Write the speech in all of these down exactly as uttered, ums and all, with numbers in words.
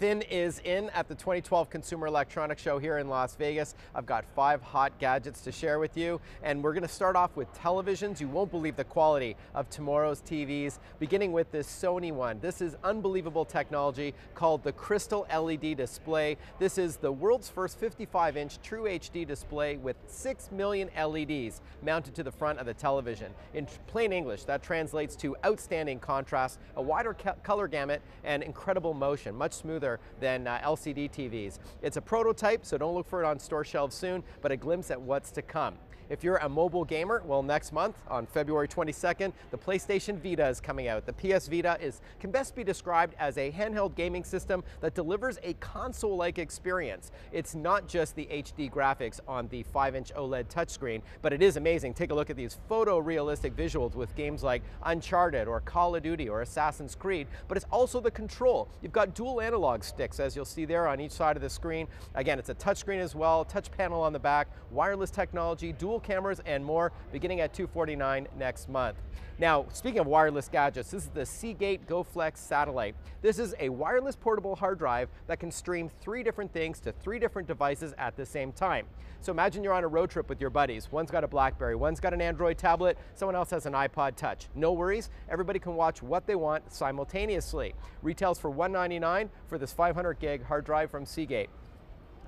Thin is in at the twenty twelve Consumer Electronics Show here in Las Vegas. I've got five hot gadgets to share with you, and we're going to start off with televisions. You won't believe the quality of tomorrow's T Vs, beginning with this Sony one. This is unbelievable technology called the Crystal L E D Display. This is the world's first fifty-five inch True H D display with six million L E Ds mounted to the front of the television. In plain English, that translates to outstanding contrast, a wider color gamut, and incredible motion, much smoother than uh, L C D T Vs. It's a prototype, so don't look for it on store shelves soon, but a glimpse at what's to come. If you're a mobile gamer, well, next month, on February twenty-second, the PlayStation Vita is coming out. The P S Vita is, can best be described as a handheld gaming system that delivers a console-like experience. It's not just the H D graphics on the five inch OLED touchscreen, but it is amazing. Take a look at these photorealistic visuals with games like Uncharted or Call of Duty or Assassin's Creed, but it's also the control. You've got dual analog sticks, as you'll see there on each side of the screen. Again, it's a touchscreen as well, touch panel on the back, wireless technology, dual cameras and more, beginning at two forty-nine next month. Now, speaking of wireless gadgets, this is the Seagate GoFlex satellite. This is a wireless portable hard drive that can stream three different things to three different devices at the same time. So imagine you're on a road trip with your buddies. One's got a Blackberry, one's got an Android tablet, someone else has an iPod Touch. No worries, everybody can watch what they want simultaneously. Retails for one ninety-nine for this five hundred gig hard drive from Seagate.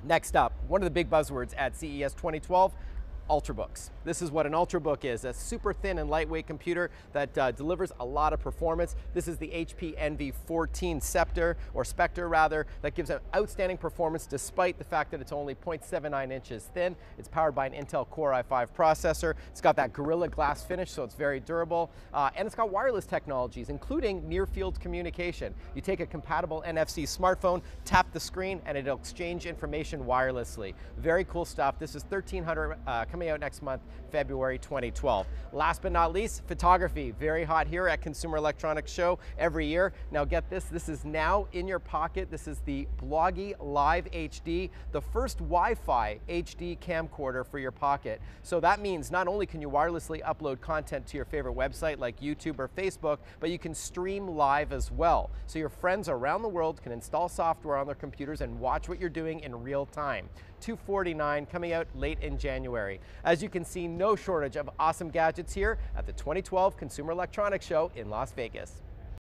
Next up, one of the big buzzwords at C E S twenty twelve, Ultrabooks. This is what an Ultrabook is, a super thin and lightweight computer that uh, delivers a lot of performance. This is the H P Envy fourteen Spectre, or Spectre rather, that gives an outstanding performance despite the fact that it's only zero point seven nine inches thin. It's powered by an Intel Core i five processor. It's got that Gorilla Glass finish, so it's very durable. Uh, and it's got wireless technologies, including near-field communication. You take a compatible N F C smartphone, tap the screen, and it'll exchange information wirelessly. Very cool stuff. This is thirteen hundred uh, coming out next month, February twenty twelve. Last but not least, photography. Very hot here at Consumer Electronics Show every year. Now get this, this is now in your pocket. This is the Bloggie Live H D, the first Wi-Fi H D camcorder for your pocket. So that means not only can you wirelessly upload content to your favorite website like YouTube or Facebook, but you can stream live as well. So your friends around the world can install software on their computers and watch what you're doing in real time. two forty-nine coming out late in January. As you can see, no shortage of awesome gadgets here at the twenty twelve Consumer Electronics Show in Las Vegas.